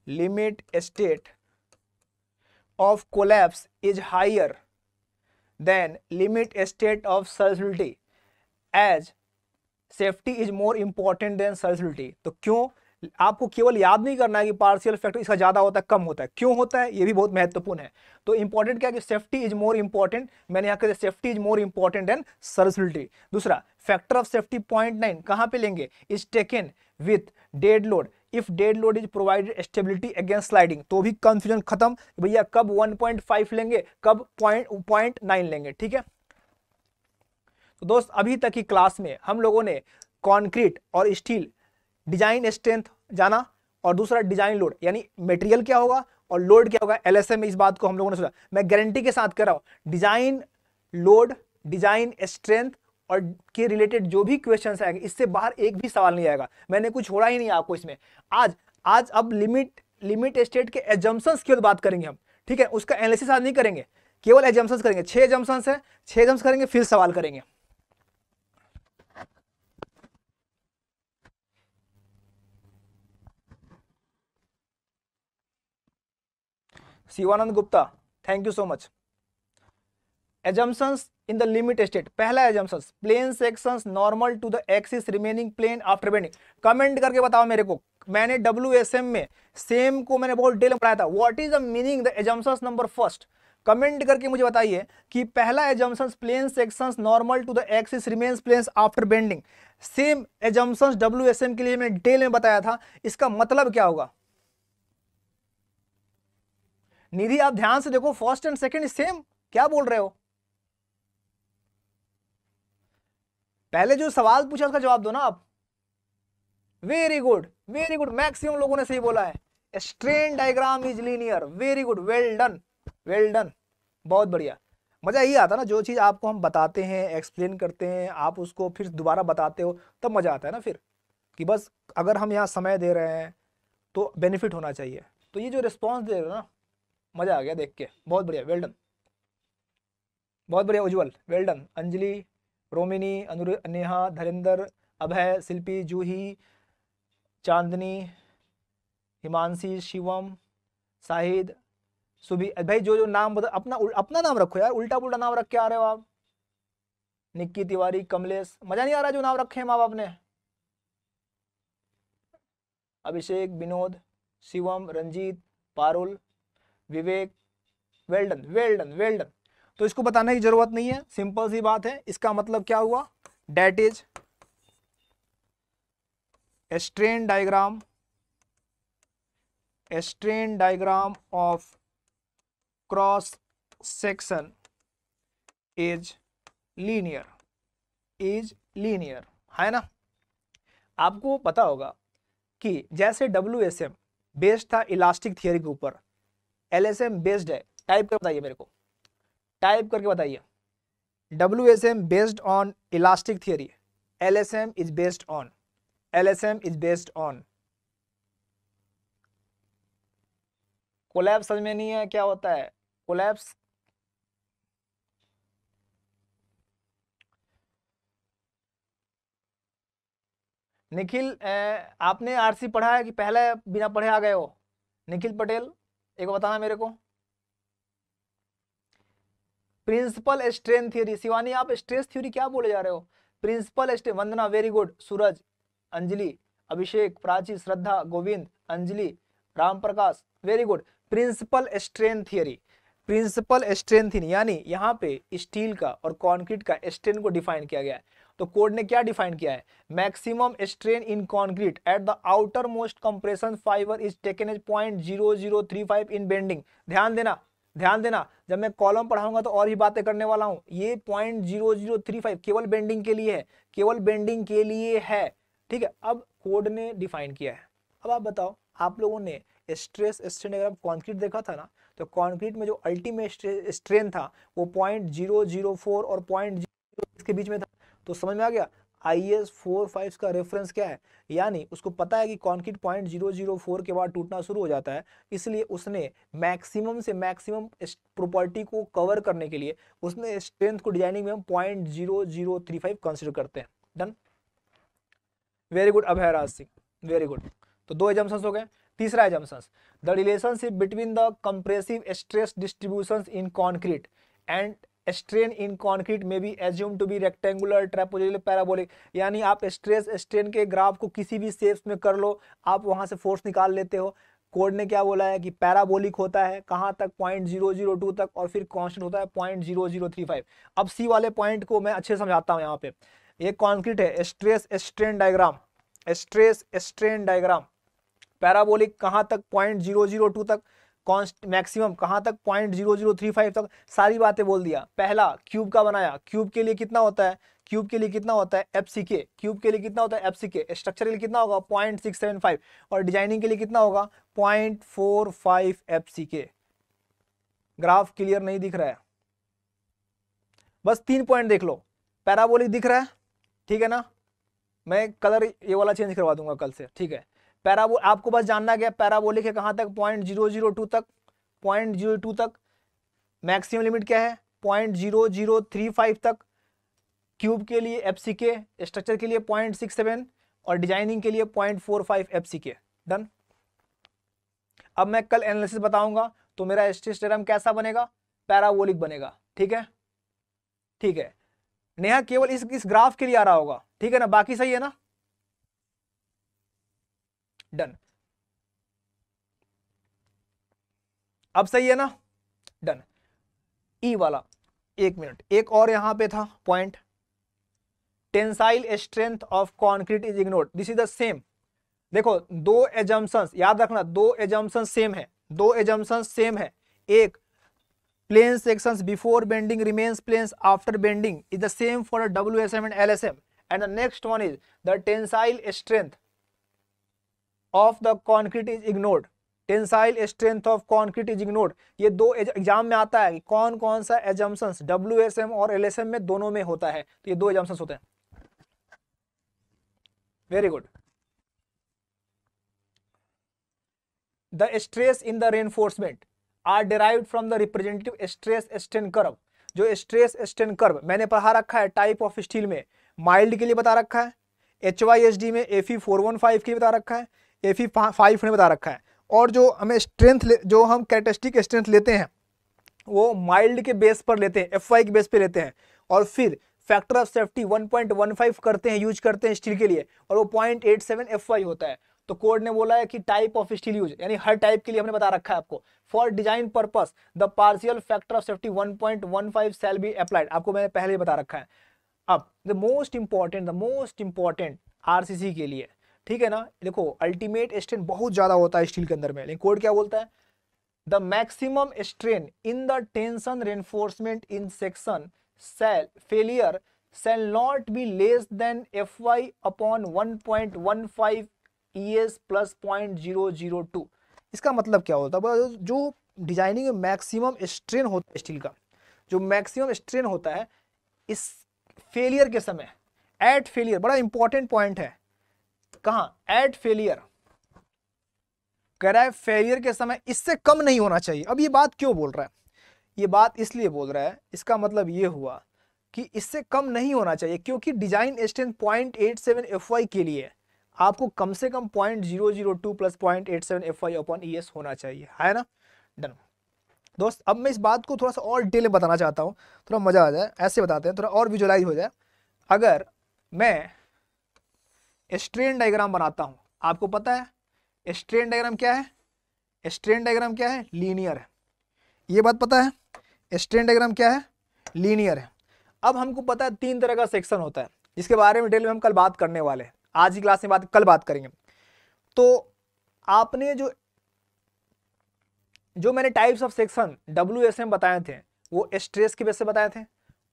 limit state of collapse is higher than limit state of solidity as safety is more important than solidity. तो क्यों, आपको केवल याद नहीं करना है कि पार्शियल फैक्टर इसका ज़्यादा होता है कम होता है, क्यों होता है ये भी बहुत महत्वपूर्ण है। तो इंपॉर्टेंट क्या है कि सेफ्टी इज मोर इम्पोर्टेंट, मैंने यहाँ कहा safety is more important than solidity. दूसरा, फैक्टर ऑफ सेफ्टी 0.9 कहाँ पे लेंगे, is taken with dead load if dead load is provided stability against sliding. तो भी कंफ्यूजन खत्म, भैया कब 1.5 लेंगे कब 0.9 लेंगे, ठीक है। तो दोस्त अभी तक की क्लास में हम लोगों ने कंक्रीट और स्टील डिजाइन स्ट्रेंथ जाना, और दूसरा डिजाइन लोड यानी मटेरियल क्या होगा और लोड क्या होगा, एलएसए में इस बात को हम लोगों ने सुना। मैं गारंटी के साथ कर रहा हूँ डिजाइन लोड, डिजाइन स्ट्रेंथ और के रिलेटेड जो भी क्वेश्चंस आएंगे इससे बाहर एक भी सवाल नहीं आएगा, मैंने कुछ छोड़ा ही नहीं आपको इसमें। आज अब लिमिट स्टेट के एजम्पन्स की बात करेंगे हम, ठीक है, उसका एनालिसिस आज नहीं करेंगे, केवल एजम्पन्स करेंगे। 6 एजम्पन्स है, 6 एजम्पन्स करेंगे फिर सवाल करेंगे। Shivanand Gupta thank you so much. Assumptions in the limit state, पहला assumptions plane sections normal to the axis remaining plane after bending। Comment करके बताओ मेरे को, मैंने WSM में सेम को मैंने बहुत डिटेल में पढ़ाया था, what is the meaning the assumptions number first, comment करके मुझे बताइए कि पहला assumptions plane sections normal to the axis remains planes after bending, same assumptions WSM के लिए मैंने डिटेल में बताया था, इसका मतलब क्या होगा। निधि आप ध्यान से देखो, फर्स्ट एंड सेकेंड सेम, क्या बोल रहे हो, पहले जो सवाल पूछा उसका जवाब दो ना आप। Very good, very good, maximum लोगों ने सही बोला है, strain diagram is linear, very good, well done, well done, बहुत बढ़िया। मजा यही आता है ना, जो चीज आपको हम बताते हैं एक्सप्लेन करते हैं आप उसको फिर दोबारा बताते हो तब मजा आता है ना फिर, कि बस अगर हम यहाँ समय दे रहे हैं तो बेनिफिट होना चाहिए। तो ये जो रिस्पॉन्स दे रहे हो ना, मजा आ गया देख के, बहुत बढ़िया, वेल डन, बहुत बढ़िया उज्ज्वल, वेल डन। अंजलि, रोमिनी, नेहा, धरेंद्र, अभय, शिल्पी, जूही, चांदनी, हिमांशी, शिवम, साहिद, सुभी, भाई जो जो नाम बता, अपना नाम रखो यार, उल्टा पुल्टा नाम रख के आ रहे हो आप। निक्की तिवारी, कमलेश, मजा नहीं आ रहा जो नाम रखे हैं माँ बाप ने। Abhishek, Vinod, Shivam, Ranjeet, Parul, Vivek, well done, well done, well done. तो इसको बताने की जरूरत नहीं है, सिंपल सी बात है, इसका मतलब क्या हुआ, that is strain diagram, strain diagram of cross section is linear, is linear, है ना। आपको पता होगा कि जैसे WSM बेस्ड था इलास्टिक थियरी के ऊपर, LSM बेस्ड है, टाइप करके बताइए मेरे को, टाइप करके बताइए, WSM based on elastic theory, LSM is based on, LSM is based on collapse, समझ में नहीं है क्या होता है कोलैप्स, निखिल आपने आरसी पढ़ा है कि पहले बिना पढ़े आ गए हो, निखिल पटेल एक बताना मेरे को। प्रिंसिपल स्ट्रेन थ्योरी, शिवानी आप स्ट्रेस थ्योरी क्या बोले जा रहे हो, principal strain, Vandana very good, Suraj, Anjali, Abhishek, Prachi, Shraddha, Govind, Anjali, Ramprakash, very good. Principal strain theory, principal strain theory यानी यहाँ पे स्टील का और कॉन्क्रीट का स्ट्रेन को डिफाइन किया गया है। तो कोड ने क्या डिफाइन किया है, maximum strain in concrete at the outermost compression fibre is taken as 0.0035 in bending. ध्यान देना, ध्यान देना, जब मैं कॉलम पढ़ाऊंगा तो और ही बातें करने वाला हूं। ये 0.0035 केवल बेंडिंग के लिए है, केवल बेंडिंग के लिए है, ठीक है। अब कोड ने डिफाइन किया है, अब आप बताओ आप लोगों ने स्ट्रेस स्ट्रेन अगर आप कॉन्क्रीट देखा था ना, तो कॉन्क्रीट में जो अल्टीमेट स्ट्रेन था वो 0.004 और 0.0 के बीच में था। तो समझ में आ गया IS 4-5 का रेफरेंस क्या है, यानी उसको पता है कि कॉन्क्रीट 0.004 के बाद टूटना शुरू हो जाता है, इसलिए उसने मैक्सिमम से मैक्सिमम प्रॉपर्टी को कवर करने के लिए उसने स्ट्रेंथ को डिजाइनिंग में हम 0.035 कंसिडर करते हैं। Done. Very good Abhay Raj Singh, very good. तो दो एजम्पशंस हो गए। तीसरा assumptions, the relationship between the compressive stress distribution in concrete and strain in concrete में be assume to be rectangular trapezoidal parabolic. यानी आप स्ट्रेस स्ट्रेन के ग्राफ को किसी भी शेप्स में कर लो, आप वहां से फोर्स निकाल लेते हो। कोड ने क्या बोला है कि पैराबोलिक होता है कहाँ तक, 0.002 तक, और फिर कांस्टेंट होता है 0.0035। अब सी वाले पॉइंट को मैं अच्छे समझाता हूँ। यहाँ पे ये कॉन्क्रीट है, stress strain diagram, stress strain diagram, parabolic कहाँ तक 0.002 तक, कॉन्स्ट मैक्सिमम कहाँ तक 0.0035 तक, सारी बातें बोल दिया। पहला क्यूब का बनाया, क्यूब के लिए कितना होता है, क्यूब के लिए कितना होता है FCK, क्यूब के लिए कितना होता है FCK, स्ट्रक्चर के लिए कितना होगा 0.675, और डिजाइनिंग के लिए कितना होगा 0.45 FCK। ग्राफ क्लियर नहीं दिख रहा है, बस तीन पॉइंट देख लो। पैराबोलिक दिख रहा है, ठीक है ना, मैं कलर ये वाला चेंज करवा दूंगा कल से, ठीक है। पैराबोल आपको बस जानना है पैराबोलिक है कहाँ तक, 0.002 तक, 0.02 तक, मैक्सिमम लिमिट क्या है 0.0035 तक, क्यूब के लिए FCK, स्ट्रक्चर के लिए 0.67 और डिजाइनिंग के लिए 0.45 FCK। डन। अब मैं कल एनालिसिस बताऊंगा तो मेरा स्ट्रेस डायग्राम कैसा बनेगा, पैराबोलिक बनेगा, ठीक है, ठीक है। नेहा केवल इस ग्राफ के लिए आ रहा होगा, ठीक है ना, बाकी सही है ना। डन, अब सही है ना। डन। ई वाला, एक मिनट, एक और यहां पे था point, tensile strength of concrete is ignored, this is the same. देखो दो एजम्पशंस याद रखना, दो एजम्पशंस सेम है, दो एजम्पशंस सेम है। एक, plane sections before bending remains planes after bending is the same for WSM and LSM, and the next one is the tensile strength of the concrete is ignored, tensile strength of concrete is ignored. ये दो एग्जाम में आता है, कौन कौन सा एजम्पशंस WSM और LSM में दोनों में होता है, तो ये दो एजम्पशंस होते हैं। Very good. The stress in the reinforcement are derived from the representative stress strain curve. जो स्ट्रेस स्ट्रेन कर्व मैंने पढ़ा रखा है टाइप ऑफ स्टील में, माइल्ड के लिए बता रखा है, HYSD में Fe415 के लिए बता रखा है, Fe5 ने बता रखा है, और जो हमें स्ट्रेंथ जो हम कैरेक्टरिस्टिक स्ट्रेंथ लेते हैं वो माइल्ड के बेस पर लेते हैं, FY के बेस पे लेते हैं, और फिर फैक्टर ऑफ सेफ्टी 1.15 करते हैं, यूज करते हैं स्टील के लिए, और वो 0.87 FY होता है। तो कोड ने बोला है कि टाइप ऑफ स्टील यूज, यानी हर टाइप के लिए हमने बता रखा है आपको। For design purpose the partial factor of safety 1.15 shall be applied, आपको मैंने पहले ही बता रखा है। अब द मोस्ट इम्पॉर्टेंट RCC के लिए, ठीक है ना। देखो अल्टीमेट स्ट्रेन बहुत ज्यादा होता है स्टील के अंदर में, लेकिन कोड क्या बोलता है, the maximum strain in the tension reinforcement in section cell failure shall not be less than FY upon 1.15 ES plus 0.002। इसका मतलब क्या होता है, जो डिजाइनिंग में मैक्सिमम स्ट्रेन होता है स्टील का, जो मैक्सिमम स्ट्रेन होता है इस फेलियर के समय, एट फेलियर, बड़ा इंपॉर्टेंट पॉइंट है, कहां एट फेलियर कह रहा है, फेलियर के समय इससे कम नहीं होना चाहिए। अब ये बात क्यों बोल रहा है, ये बात इसलिए बोल रहा है, इसका मतलब ये हुआ कि इससे कम नहीं होना चाहिए, क्योंकि डिजाइन स्ट्रेन 0.87 FY के लिए आपको कम से कम 0.002 प्लस 0.87 FY अपॉन ES होना चाहिए, है ना। डन दोस्त, अब मैं इस बात को थोड़ा सा और डिटेल में बताना चाहता हूँ, थोड़ा मजा आ जाए, ऐसे बताते हैं, थोड़ा और विजुअलाइज हो जाए। अगर मैं स्ट्रेन डायग्राम बनाता हूँ, आपको पता है स्ट्रेन डायग्राम क्या है, स्ट्रेन डायग्राम क्या है, लीनियर है, ये बात पता है, स्ट्रेन डायग्राम क्या है, लीनियर है। अब हमको पता है तीन तरह का सेक्शन होता है, जिसके बारे में डिटेल में हम कल बात करने वाले हैं, आज की क्लास में बात कल बात करेंगे। तो आपने जो मैंने टाइप्स ऑफ सेक्शन WSM बताए थे वो स्ट्रेस के बेस से बताए थे,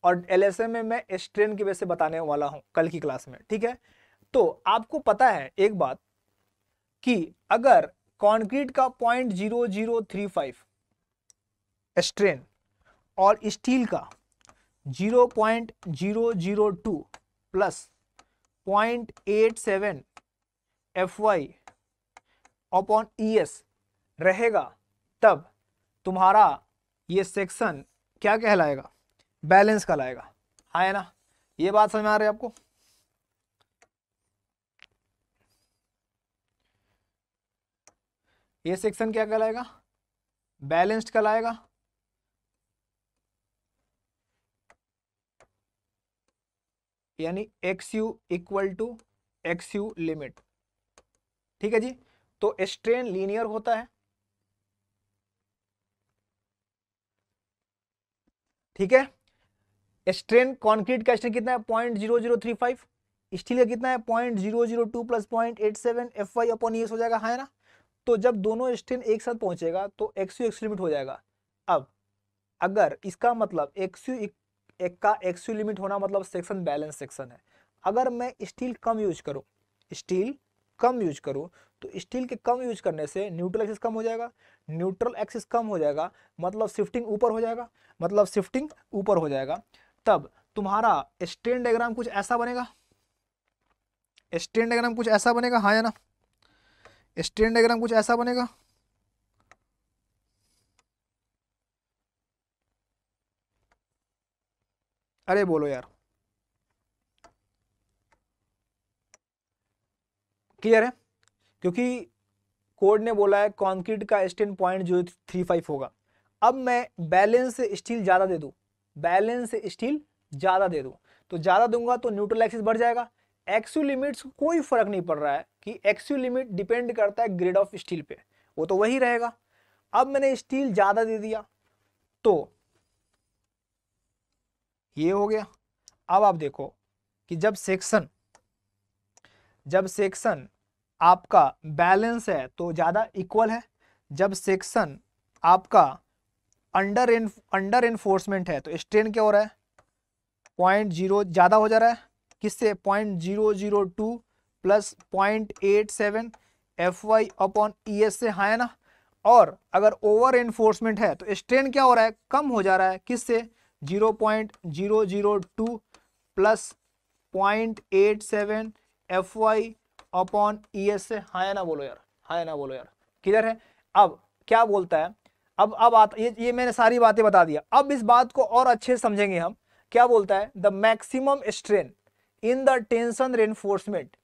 और LSM में मैं स्ट्रेन के बेस से बताने वाला हूं कल की क्लास में, ठीक है। तो आपको पता है एक बात कि अगर कंक्रीट का 0.0035 स्ट्रेन और स्टील का 0.002 प्लस 0.87 FY अपॉन ES रहेगा, तब तुम्हारा ये सेक्शन क्या कहलाएगा, बैलेंस कहलाएगा, है ना। ये बात समझ में आ रही है आपको, ये सेक्शन क्या कहलाएगा, बैलेंस्ड कहलाएगा। यानी x you equal to x you limit, ठीक है जी। तो स्ट्रेन लीनियर होता है, ठीक है। स्ट्रेन कंक्रीट का स्ट्रेन कितना है 0.0035, स्टील का कितना है 0.002 प्लस 0.87 Fy अपॉन ES हो जाएगा, है ना। तो जब दोनों स्ट्रेन एक साथ पहुंचेगा तो XU XU लिमिट हो जाएगा। अब अगर इसका मतलब XU का XU लिमिट होना मतलब सेक्शन बैलेंस सेक्शन है। अगर मैं स्टील कम यूज करूँ तो स्टील के कम यूज करने से न्यूट्रल एक्सिस कम हो जाएगा, मतलब शिफ्टिंग ऊपर हो जाएगा तब तुम्हारा स्ट्रेन डायग्राम कुछ ऐसा बनेगा, हाँ या ना। स्ट्रेन डायग्राम कुछ ऐसा बनेगा, अरे बोलो यार, क्लियर है। क्योंकि कोड ने बोला है कंक्रीट का स्ट्रेन 0.035 होगा। अब मैं बैलेंस से स्टील ज़्यादा दे दूं, तो ज़्यादा दूंगा तो न्यूट्रल एक्सिस बढ़ जाएगा। एक्सयू लिमिट्स को कोई फर्क नहीं पड़ रहा है कि एक्सयू लिमिट डिपेंड करता है ग्रेड ऑफ स्टील पे, वो तो वही रहेगा। अब मैंने स्टील ज़्यादा दे दिया तो ये हो गया। अब आप देखो कि जब सेक्शन आपका बैलेंस है तो ज़्यादा इक्वल है, जब सेक्शन आपका अंडर एनफोर्समेंट है तो स्ट्रेन क्या हो रहा है 0.0 ज़्यादा हो जा रहा है, किससे 0.002 प्लस 0.87 Fy अपॉन ES से, हाँ है ना। और अगर ओवर एनफोर्समेंट है तो स्ट्रेन क्या हो रहा है कम हो जा रहा है, किससे 0.002 प्लस 0.87 Fy अपॉन ES से, हाँ है ना बोलो यार, क्लियर है। अब क्या बोलता है, अब ये मैंने सारी बातें बता दिया। अब इस बात को और अच्छे से समझेंगे हम। क्या बोलता है, the maximum strain in the tension reinforcement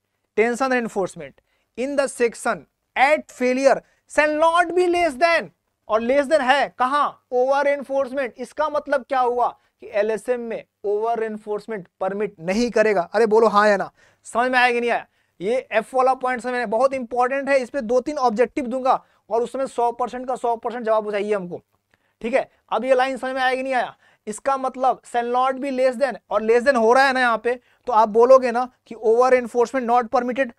in the section at failure shall not be less than, और लेस देन है कहाँ ओवर एनफोर्समेंट। इसका मतलब क्या हुआ कि LSM में ओवर एनफोर्समेंट परमिट नहीं करेगा। अरे बोलो हाँ या ना, समझ में आया कि नहीं आया। ये F वाला पॉइंट समझ में बहुत इंपॉर्टेंट है, इस पर 2-3 ऑब्जेक्टिव दूंगा और उसमें 100% का 100% जवाब हो जाइए हमको, ठीक है। अब ये लाइन समझ में आया कि नहीं आया। इसका मतलब shall not be less than, और लेस देन हो रहा है ना यहाँ पे, तो आप बोलोगे ना कि ओवर एनफोर्समेंट नॉट परमिटेड।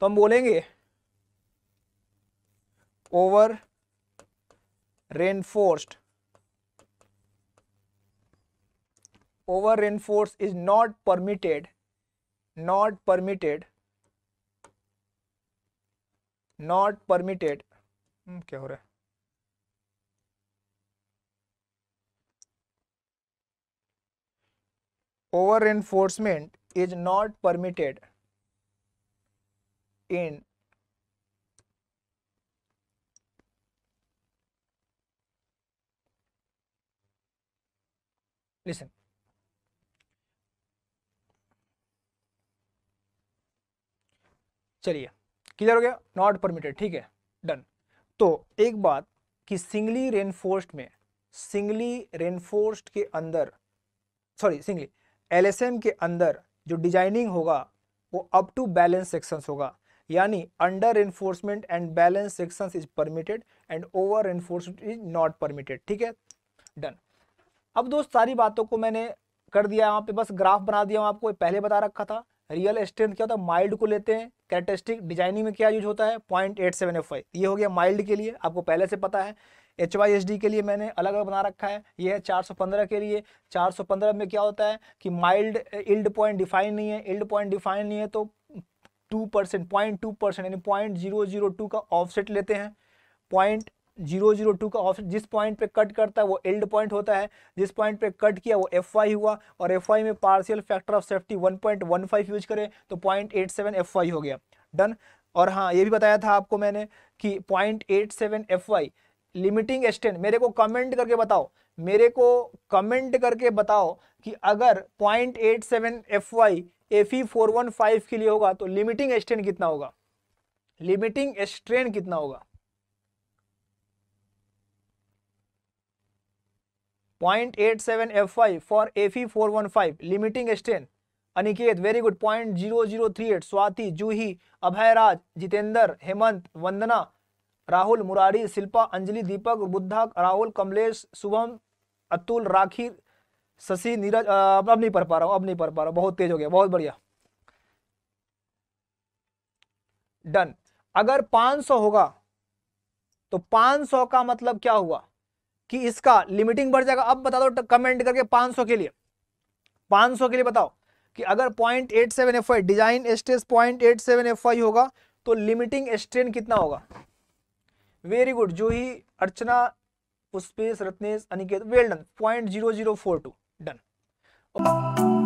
तो हम बोलेंगे over reinforced is not permitted. क्या हो रहा है, over reinforcement is not permitted in listen चलिए क्लियर हो गया, नॉट परमिटेड, ठीक है, डन। तो एक बात कि सिंगली LSM के अंदर जो डिजाइनिंग होगा वो अप टू बैलेंस सेक्शंस होगा। यानी under enforcement and balance sections is permitted and over enforcement is not permitted, ठीक है, डन। अब दोस्त सारी बातों को मैंने कर दिया यहाँ पे, बस ग्राफ बना दिया हूँ आपको, पहले बता रखा था। रियल स्ट्रेंथ क्या होता है, माइल्ड को लेते हैं। कैरेक्टरिस्टिक डिजाइनिंग में क्या यूज होता है 0.87 Fy, ये हो गया माइल्ड के लिए, आपको पहले से पता है। HYSD के लिए मैंने अलग अलग बना रखा है, ये है 415 के लिए। 415 में क्या होता है कि माइल्ड इल्ड पॉइंट डिफाइन नहीं है तो 0.2% यानी 0.002 का ऑफसेट लेते हैं। 0.002 का ऑफसेट, जिस पॉइंट पे कट करता है वो इल्ड पॉइंट होता है, जिस पॉइंट पे कट किया वो Fy हुआ, और Fy में partial factor of safety 1.15 use करें तो 0.87 Fy हो गया, डन। और हाँ, ये भी बताया था आपको मैंने कि 0.87 Fy लिमिटिंग स्ट्रेन। मेरे को कमेंट करके बताओ कि अगर 0.87 Fy Fe415 के लिए होगा तो लिमिटिंग स्ट्रेन कितना होगा, लिमिटिंग स्ट्रेन कितना होगा 0.87 Fy for Fe415 limiting strain. Aniket very good 0.0038। Swati, Juhi, Abhayraj, Jitendra, Hemant, Vandana, Rahul, Murari, Shilpa, Anjali, Deepak, Buddha, Rahul, Kamlesh, Shubham, Atul, Rakhi, Shashi, Neeraj. अब नहीं पढ़ पा रहा हूँ, अब नहीं पढ़ पा रहा हूँ, बहुत तेज हो गया, बहुत बढ़िया डन। अगर 500 होगा तो 500 का मतलब क्या हुआ कि इसका लिमिटिंग बढ़ जाएगा। अब बता दो कमेंट करके 500 के लिए, 500 के लिए बताओ कि अगर 0.87 Fy डिजाइन स्ट्रेस 0.87 Fy होगा तो लिमिटिंग स्ट्रेन कितना होगा। Very good Juhi, Archana, Pushpesh, Ratnesh, Aniket, well done 0.0042 done.